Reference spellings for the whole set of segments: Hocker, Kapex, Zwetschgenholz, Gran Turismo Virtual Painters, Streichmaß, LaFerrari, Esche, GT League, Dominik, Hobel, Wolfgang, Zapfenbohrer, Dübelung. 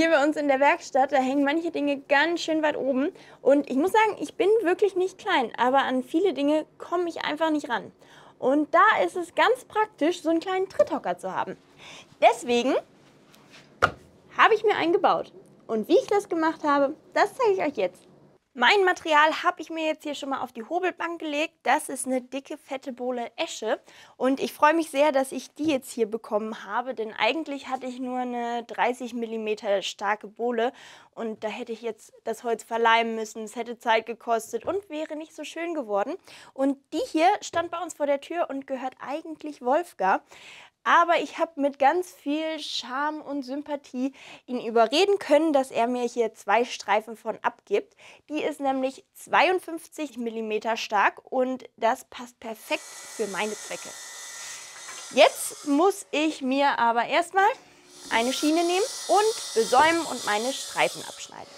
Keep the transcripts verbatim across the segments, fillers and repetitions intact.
hier bei uns in der Werkstatt, da hängen manche Dinge ganz schön weit oben. Und ich muss sagen, ich bin wirklich nicht klein, aber an viele Dinge komme ich einfach nicht ran. Und da ist es ganz praktisch, so einen kleinen Tritthocker zu haben. Deswegen habe ich mir einen gebaut. Und wie ich das gemacht habe, das zeige ich euch jetzt. Mein Material habe ich mir jetzt hier schon mal auf die Hobelbank gelegt. Das ist eine dicke, fette Bohle Esche. Und ich freue mich sehr, dass ich die jetzt hier bekommen habe, denn eigentlich hatte ich nur eine dreißig Millimeter starke Bohle. Und da hätte ich jetzt das Holz verleimen müssen, es hätte Zeit gekostet und wäre nicht so schön geworden. Und die hier stand bei uns vor der Tür und gehört eigentlich Wolfgang. Aber ich habe mit ganz viel Charme und Sympathie ihn überreden können, dass er mir hier zwei Streifen von abgibt. Die ist nämlich zweiundfünfzig Millimeter stark und das passt perfekt für meine Zwecke. Jetzt muss ich mir aber erstmal eine Schiene nehmen und besäumen und meine Streifen abschneiden.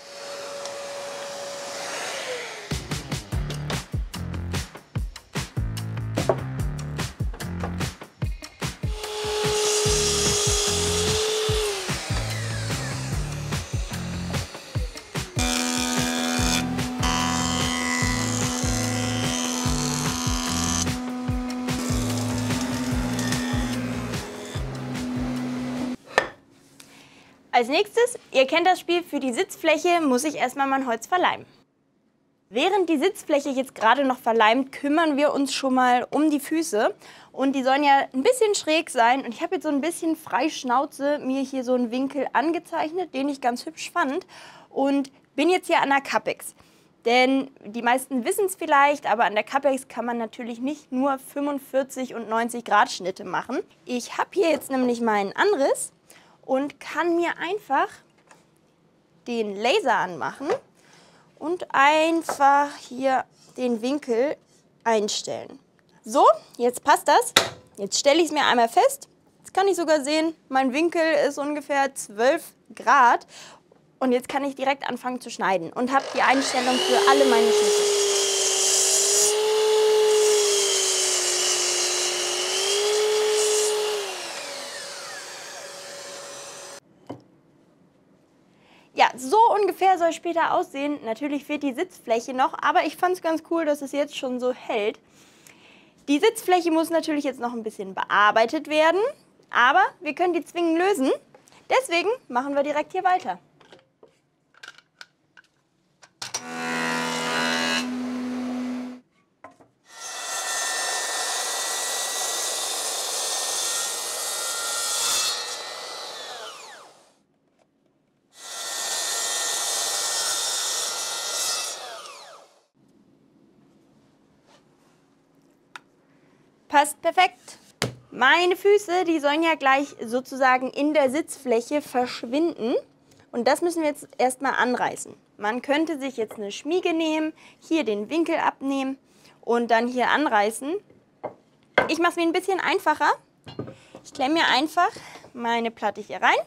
Als nächstes, ihr kennt das Spiel, für die Sitzfläche muss ich erstmal mein Holz verleimen. Während die Sitzfläche jetzt gerade noch verleimt, kümmern wir uns schon mal um die Füße. Und die sollen ja ein bisschen schräg sein. Und ich habe jetzt so ein bisschen frei Schnauze mir hier so einen Winkel angezeichnet, den ich ganz hübsch fand. Und bin jetzt hier an der Kapex. Denn die meisten wissen es vielleicht, aber an der Kapex kann man natürlich nicht nur fünfundvierzig und neunzig Grad Schnitte machen. Ich habe hier jetzt nämlich meinen Anriss und kann mir einfach den Laser anmachen und einfach hier den Winkel einstellen. So, jetzt passt das. Jetzt stelle ich es mir einmal fest. Jetzt kann ich sogar sehen, mein Winkel ist ungefähr zwölf Grad. Und jetzt kann ich direkt anfangen zu schneiden und habe die Einstellung für alle meine Schnitte. Ja, so ungefähr soll es später aussehen. Natürlich fehlt die Sitzfläche noch, aber ich fand es ganz cool, dass es jetzt schon so hält. Die Sitzfläche muss natürlich jetzt noch ein bisschen bearbeitet werden, aber wir können die Zwingen lösen. Deswegen machen wir direkt hier weiter. Passt perfekt. Meine Füße, die sollen ja gleich sozusagen in der Sitzfläche verschwinden. Und das müssen wir jetzt erstmal anreißen. Man könnte sich jetzt eine Schmiege nehmen, hier den Winkel abnehmen und dann hier anreißen. Ich mache es mir ein bisschen einfacher. Ich klemme mir einfach meine Platte hier rein,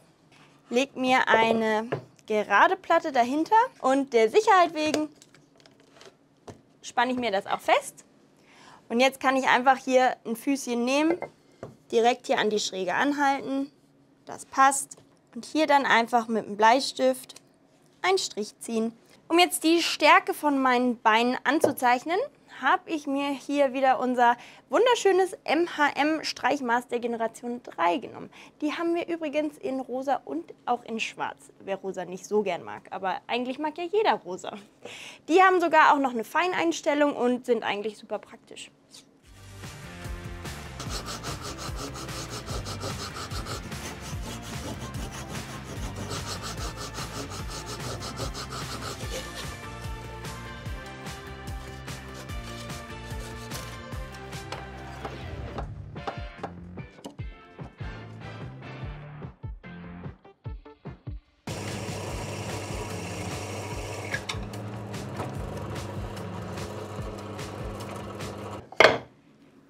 lege mir eine gerade Platte dahinter und der Sicherheit wegen spanne ich mir das auch fest. Und jetzt kann ich einfach hier ein Füßchen nehmen, direkt hier an die Schräge anhalten, das passt. Und hier dann einfach mit dem Bleistift einen Strich ziehen. Um jetzt die Stärke von meinen Beinen anzuzeichnen, habe ich mir hier wieder unser wunderschönes M H M-Streichmaß der Generation drei genommen. Die haben wir übrigens in rosa und auch in schwarz, wer rosa nicht so gern mag. Aber eigentlich mag ja jeder rosa. Die haben sogar auch noch eine Feineinstellung und sind eigentlich super praktisch.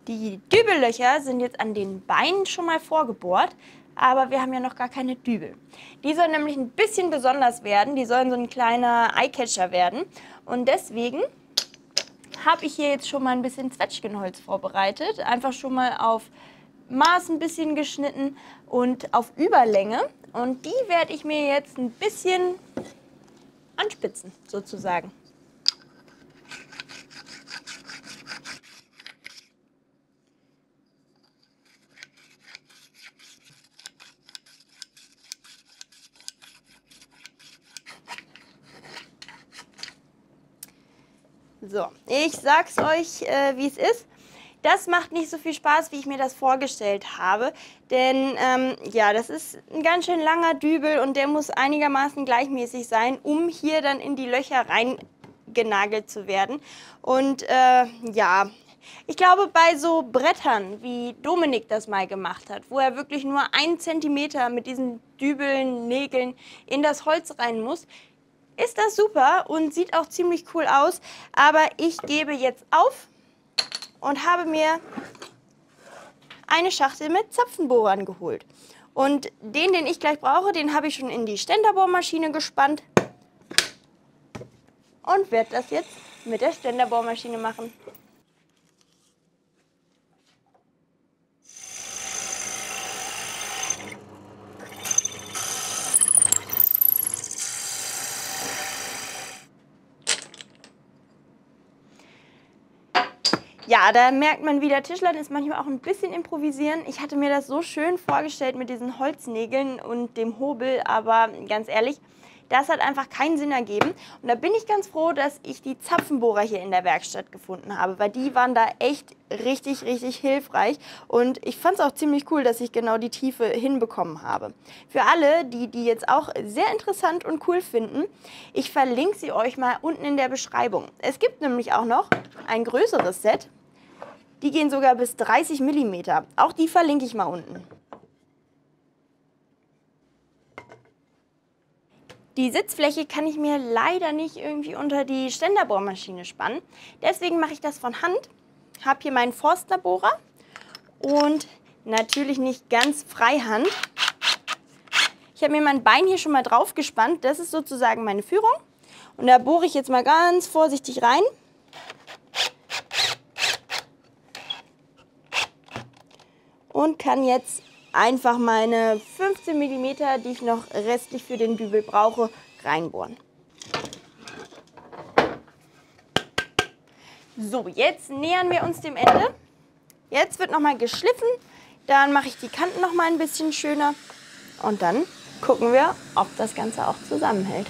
Die Dübellöcher sind jetzt an den Beinen schon mal vorgebohrt, aber wir haben ja noch gar keine Dübel. Die sollen nämlich ein bisschen besonders werden, die sollen so ein kleiner Eyecatcher werden. Und deswegen habe ich hier jetzt schon mal ein bisschen Zwetschgenholz vorbereitet, einfach schon mal auf Maß ein bisschen geschnitten und auf Überlänge. Und die werde ich mir jetzt ein bisschen anspitzen, sozusagen. So, ich sag's euch, äh, wie es ist. Das macht nicht so viel Spaß, wie ich mir das vorgestellt habe, denn ähm, ja, das ist ein ganz schön langer Dübel und der muss einigermaßen gleichmäßig sein, um hier dann in die Löcher reingenagelt zu werden. Und äh, ja, ich glaube, bei so Brettern, wie Dominik das mal gemacht hat, wo er wirklich nur einen Zentimeter mit diesen Dübeln, Nägeln in das Holz rein muss, ist das super und sieht auch ziemlich cool aus, aber ich gebe jetzt auf und habe mir eine Schachtel mit Zapfenbohrern geholt. Und den, den ich gleich brauche, den habe ich schon in die Ständerbohrmaschine gespannt und werde das jetzt mit der Ständerbohrmaschine machen. Ja, da merkt man wieder, Tischlern ist manchmal auch ein bisschen improvisieren. Ich hatte mir das so schön vorgestellt mit diesen Holznägeln und dem Hobel, aber ganz ehrlich, das hat einfach keinen Sinn ergeben. Und da bin ich ganz froh, dass ich die Zapfenbohrer hier in der Werkstatt gefunden habe, weil die waren da echt richtig, richtig hilfreich. Und ich fand es auch ziemlich cool, dass ich genau die Tiefe hinbekommen habe. Für alle, die die jetzt auch sehr interessant und cool finden, ich verlinke sie euch mal unten in der Beschreibung. Es gibt nämlich auch noch ein größeres Set. Die gehen sogar bis dreißig Millimeter. Auch die verlinke ich mal unten. Die Sitzfläche kann ich mir leider nicht irgendwie unter die Ständerbohrmaschine spannen. Deswegen mache ich das von Hand. Ich habe hier meinen Forstlerbohrer und natürlich nicht ganz Freihand. Ich habe mir mein Bein hier schon mal drauf gespannt. Das ist sozusagen meine Führung. Und da bohre ich jetzt mal ganz vorsichtig rein. Und kann jetzt einfach meine fünfzehn Millimeter, die ich noch restlich für den Dübel brauche, reinbohren. So, jetzt nähern wir uns dem Ende. Jetzt wird nochmal geschliffen, dann mache ich die Kanten nochmal ein bisschen schöner. Und dann gucken wir, ob das Ganze auch zusammenhält.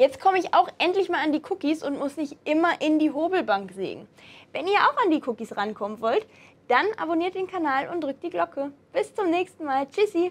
Jetzt komme ich auch endlich mal an die Cookies und muss nicht immer in die Hobelbank sägen. Wenn ihr auch an die Cookies rankommen wollt, dann abonniert den Kanal und drückt die Glocke. Bis zum nächsten Mal. Tschüssi!